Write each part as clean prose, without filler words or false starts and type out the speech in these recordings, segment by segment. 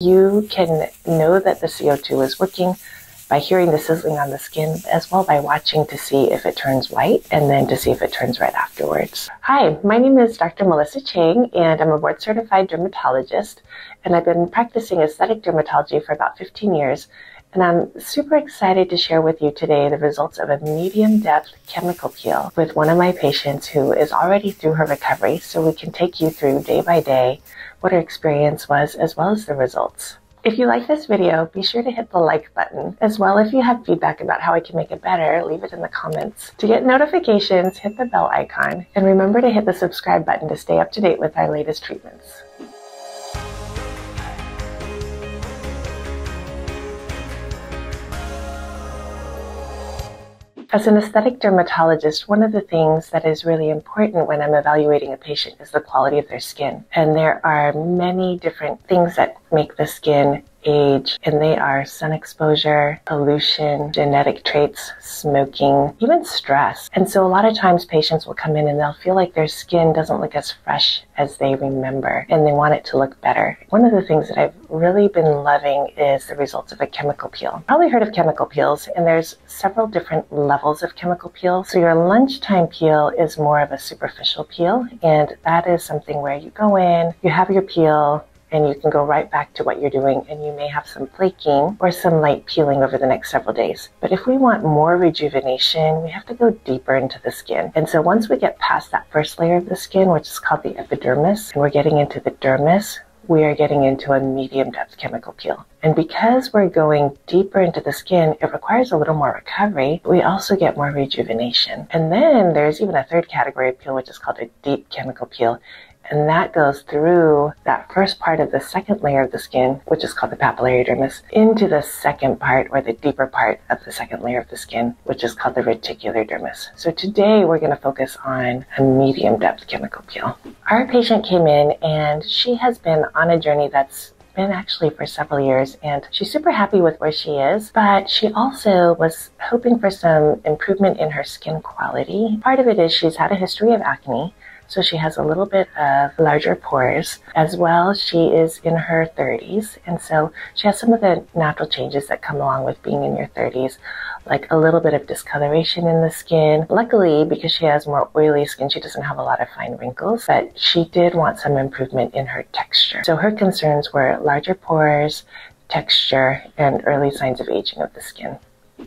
You can know that the CO2 is working by hearing the sizzling on the skin, as well by watching to see if it turns white and then to see if it turns red afterwards. Hi, my name is Dr. Melissa Chang, and I'm a board-certified dermatologist, and I've been practicing aesthetic dermatology for about 15 years, and I'm super excited to share with you today the results of a medium-depth chemical peel with one of my patients who is already through her recovery, so we can take you through day by day what her experience was, as well as the results. If you like this video, be sure to hit the like button. As well, if you have feedback about how I can make it better, leave it in the comments. To get notifications, hit the bell icon, and remember to hit the subscribe button to stay up to date with our latest treatments. As an aesthetic dermatologist, one of the things that is really important when I'm evaluating a patient is the quality of their skin. And there are many different things that make the skin age, and they are sun exposure, pollution, genetic traits, smoking, even stress. And so a lot of times patients will come in and they'll feel like their skin doesn't look as fresh as they remember, and they want it to look better. One of the things that I've really been loving is the results of a chemical peel. Probably heard of chemical peels, and there's several different levels of chemical peel. So your lunchtime peel is more of a superficial peel, and that is something where you go in, you have your peel, and you can go right back to what you're doing, and you may have some flaking or some light peeling over the next several days. But if we want more rejuvenation, we have to go deeper into the skin. And so once we get past that first layer of the skin, which is called the epidermis, and we're getting into the dermis, we are getting into a medium depth chemical peel. And because we're going deeper into the skin, it requires a little more recovery, but we also get more rejuvenation. And then there's even a third category of peel, which is called a deep chemical peel. And that goes through that first part of the second layer of the skin, which is called the papillary dermis, into the second part, or the deeper part of the second layer of the skin, which is called the reticular dermis. So today we're going to focus on a medium depth chemical peel. Our patient came in, and she has been on a journey that's been actually for several years, and she's super happy with where she is, but she also was hoping for some improvement in her skin quality. Part of it is she's had a history of acne, so she has a little bit of larger pores. As well, she is in her 30s, and so she has some of the natural changes that come along with being in your 30s, like a little bit of discoloration in the skin. Luckily, because she has more oily skin, she doesn't have a lot of fine wrinkles, but she did want some improvement in her texture. So her concerns were larger pores, texture, and early signs of aging of the skin.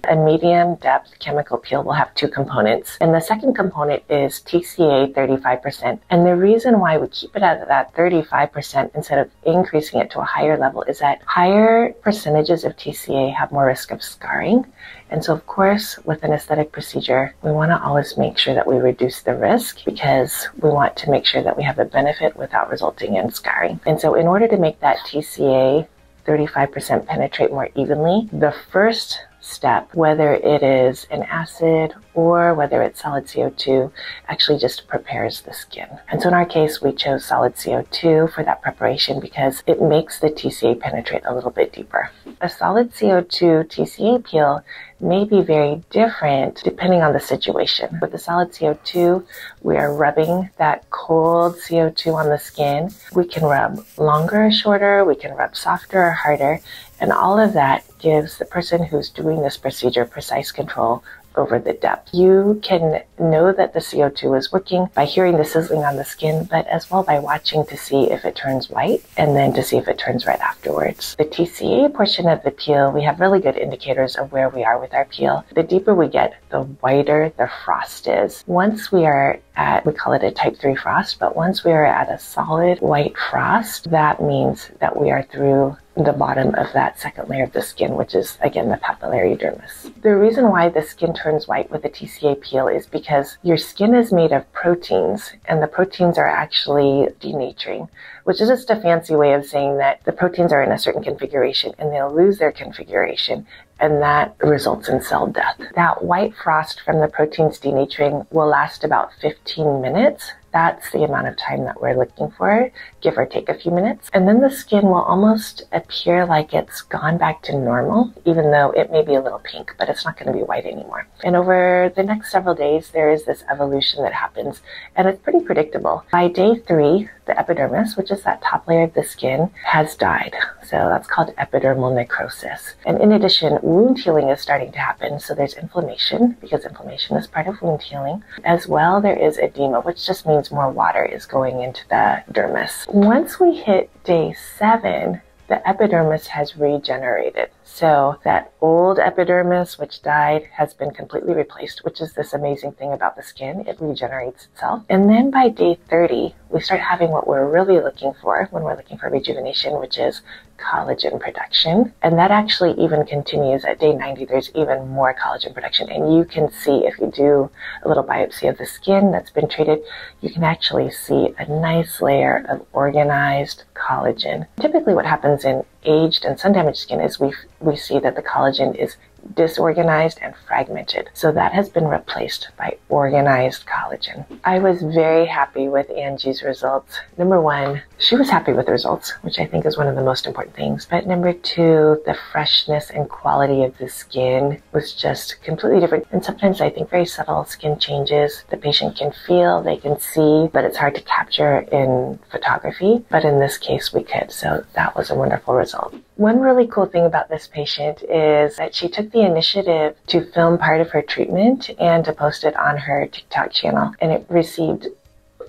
A medium depth chemical peel will have two components, and the second component is TCA 35%. And the reason why we keep it at that 35% instead of increasing it to a higher level is that higher percentages of TCA have more risk of scarring. And so, of course, with an aesthetic procedure, we want to always make sure that we reduce the risk, because we want to make sure that we have a benefit without resulting in scarring. And so in order to make that TCA 35% penetrate more evenly, the first step, whether it is an acid or whether it's solid CO2, actually just prepares the skin. And so in our case, we chose solid CO2 for that preparation because it makes the TCA penetrate a little bit deeper. A solid CO2 TCA peel may be very different depending on the situation. With the solid CO2, we are rubbing that cold CO2 on the skin. We can rub longer or shorter, we can rub softer or harder, and all of that gives the person who's doing this procedure precise control over the depth. You can know that the CO2 is working by hearing the sizzling on the skin, but as well by watching to see if it turns white and then to see if it turns red afterwards. The TCA portion of the peel, we have really good indicators of where we are with our peel. The deeper we get, the whiter the frost is. Once we are at, we call it a type 3 frost, but once we are at a solid white frost, that means that we are through the bottom of that second layer of the skin, which is again the papillary dermis. The reason why the skin turns white with a TCA peel is because your skin is made of proteins, and the proteins are actually denaturing, which is just a fancy way of saying that the proteins are in a certain configuration and they'll lose their configuration, and that results in cell death. That white frost from the proteins denaturing will last about 15 minutes That's the amount of time that we're looking for, give or take a few minutes. And then the skin will almost appear like it's gone back to normal, even though it may be a little pink, but it's not going to be white anymore. And over the next several days, there is this evolution that happens, and it's pretty predictable. By day 3, the epidermis, which is that top layer of the skin, has died. So that's called epidermal necrosis. And in addition, wound healing is starting to happen. So there's inflammation, because inflammation is part of wound healing. As well, there is edema, which just means more water is going into the dermis. Once we hit day 7, the epidermis has regenerated. So that old epidermis, which died, has been completely replaced, which is this amazing thing about the skin. It regenerates itself. And then by day 30, we start having what we're really looking for when we're looking for rejuvenation, which is collagen production. And that actually even continues at day 90. There's even more collagen production. And you can see, if you do a little biopsy of the skin that's been treated, you can actually see a nice layer of organized collagen. Typically what happens in aged and sun damaged skin is we see that the collagen is disorganized and fragmented. So that has been replaced by organized collagen. I was very happy with Angie's results. Number 1, she was happy with the results, which I think is one of the most important things. But number 2, the freshness and quality of the skin was just completely different. And sometimes I think very subtle skin changes the patient can feel, they can see, but it's hard to capture in photography. But in this case, we could. So that was a wonderful result. One really cool thing about this patient is that she took the initiative to film part of her treatment and to post it on her TikTok channel, and it received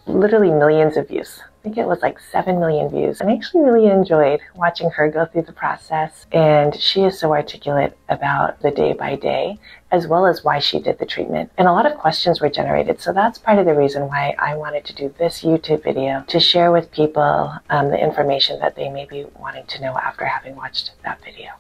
literally millions of views. I think it was like 7 million views. And I actually really enjoyed watching her go through the process, and she is so articulate about the day by day, as well as why she did the treatment. And a lot of questions were generated. So that's part of the reason why I wanted to do this YouTube video, to share with people the information that they may be wanting to know after having watched that video.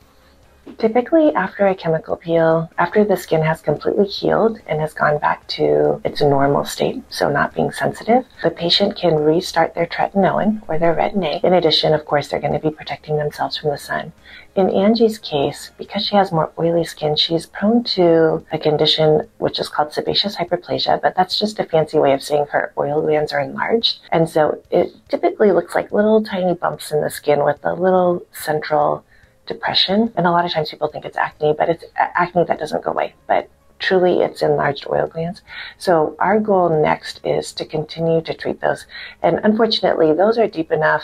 Typically after a chemical peel, after the skin has completely healed and has gone back to its normal state, so not being sensitive, the patient can restart their tretinoin or their retin-A. In addition, of course, they're going to be protecting themselves from the sun. In Angie's case, because she has more oily skin, she's prone to a condition which is called sebaceous hyperplasia, but that's just a fancy way of saying her oil glands are enlarged. And so it typically looks like little tiny bumps in the skin with a little central depression. And a lot of times people think it's acne, but it's acne that doesn't go away, but truly it's enlarged oil glands. So our goal next is to continue to treat those. And unfortunately, those are deep enough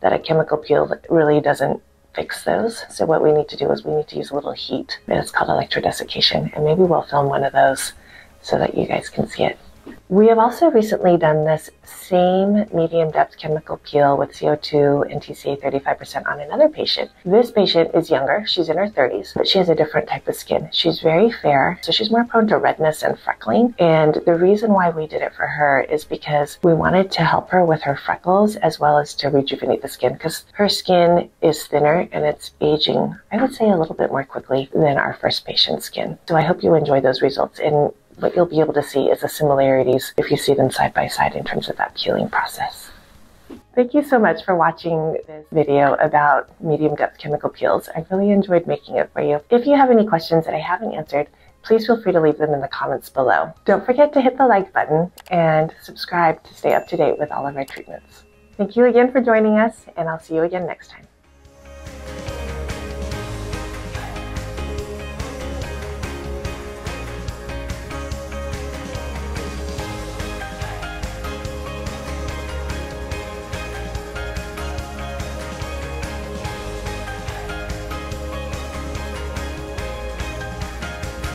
that a chemical peel really doesn't fix those. So what we need to do is we need to use a little heat, and it's called electrodesiccation. And maybe we'll film one of those so that you guys can see it. We have also recently done this same medium depth chemical peel with CO2 and TCA 35% on another patient. This patient is younger. She's in her 30s, but she has a different type of skin. She's very fair, so she's more prone to redness and freckling. And the reason why we did it for her is because we wanted to help her with her freckles, as well as to rejuvenate the skin, because her skin is thinner and it's aging, I would say, a little bit more quickly than our first patient's skin. So I hope you enjoy those results. And what you'll be able to see is the similarities if you see them side by side in terms of that peeling process. Thank you so much for watching this video about medium depth chemical peels. I really enjoyed making it for you. If you have any questions that I haven't answered, please feel free to leave them in the comments below. Don't forget to hit the like button and subscribe to stay up to date with all of our treatments. Thank you again for joining us, and I'll see you again next time.